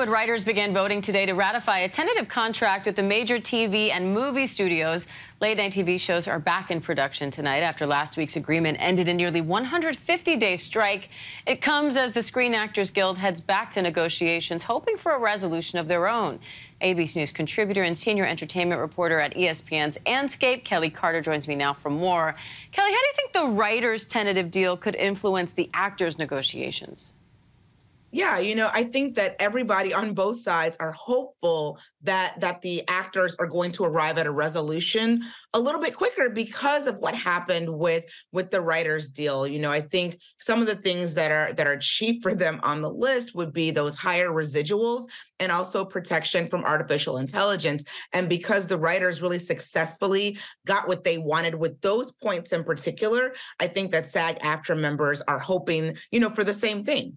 Hollywood writers began voting today to ratify a tentative contract with the major TV and movie studios. Late-night TV shows are back in production tonight after last week's agreement ended in nearly 150-day strike. It comes as the Screen Actors Guild heads back to negotiations, hoping for a resolution of their own. ABC News contributor and senior entertainment reporter at ESPN's Anscape, Kelly Carter, joins me now for more. Kelly, how do you think the writers' tentative deal could influence the actors' negotiations? Yeah, you know, I think that everybody on both sides are hopeful that the actors are going to arrive at a resolution a little bit quicker because of what happened with the writers' deal. You know, I think some of the things that are cheap for them on the list would be those higher residuals and also protection from artificial intelligence. And because the writers really successfully got what they wanted with those points in particular, I think that SAG-AFTRA members are hoping, you know, for the same thing.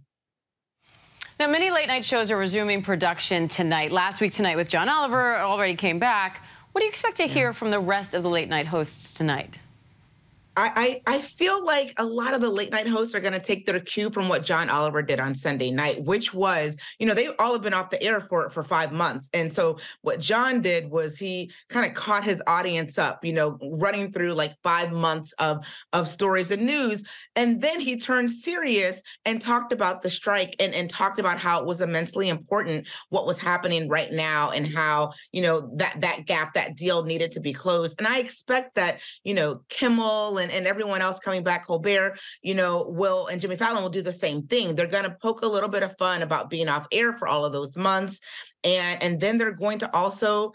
Now, many late-night shows are resuming production tonight. Last week tonight with John Oliver already came back. What do you expect to hear from the rest of the late-night hosts tonight? I feel like a lot of the late-night hosts are going to take their cue from what John Oliver did on Sunday night, which was, you know, they all have been off the air for 5 months. And so what John did was he kind of caught his audience up, you know, running through like 5 months of stories and news. And then he turned serious and talked about the strike and talked about how it was immensely important, what was happening right now and how, you know, that gap, that deal needed to be closed. And I expect that, you know, Kimmel and everyone else coming back, Colbert, you know, and Jimmy Fallon will do the same thing. They're going to poke a little bit of fun about being off air for all of those months. And then they're going to also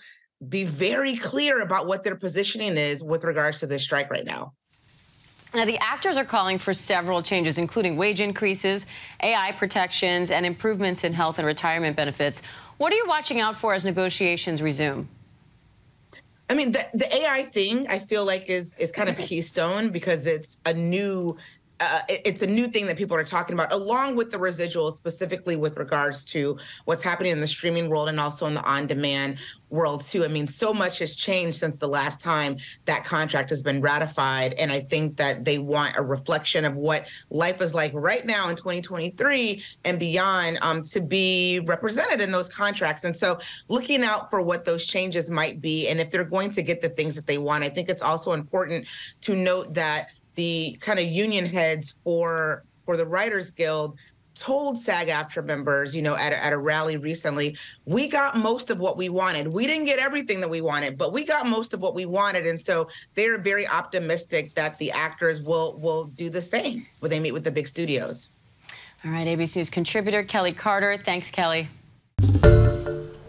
be very clear about what their positioning is with regards to this strike right now. Now, the actors are calling for several changes, including wage increases, AI protections, and improvements in health and retirement benefits. What are you watching out for as negotiations resume? I mean, the AI thing, I feel like is kind of keystone because it's a new thing that people are talking about, along with the residuals, specifically with regards to what's happening in the streaming world and also in the on-demand world, too. I mean, so much has changed since the last time that contract has been ratified. And I think that they want a reflection of what life is like right now in 2023 and beyond to be represented in those contracts. And so looking out for what those changes might be and if they're going to get the things that they want. I think it's also important to note that the kind of union heads for the Writers Guild told SAG-AFTRA members, you know, at a rally recently, we got most of what we wanted. We didn't get everything that we wanted, but we got most of what we wanted. And so they're very optimistic that the actors will do the same when they meet with the big studios. All right, ABC News contributor Kelly Carter. Thanks, Kelly.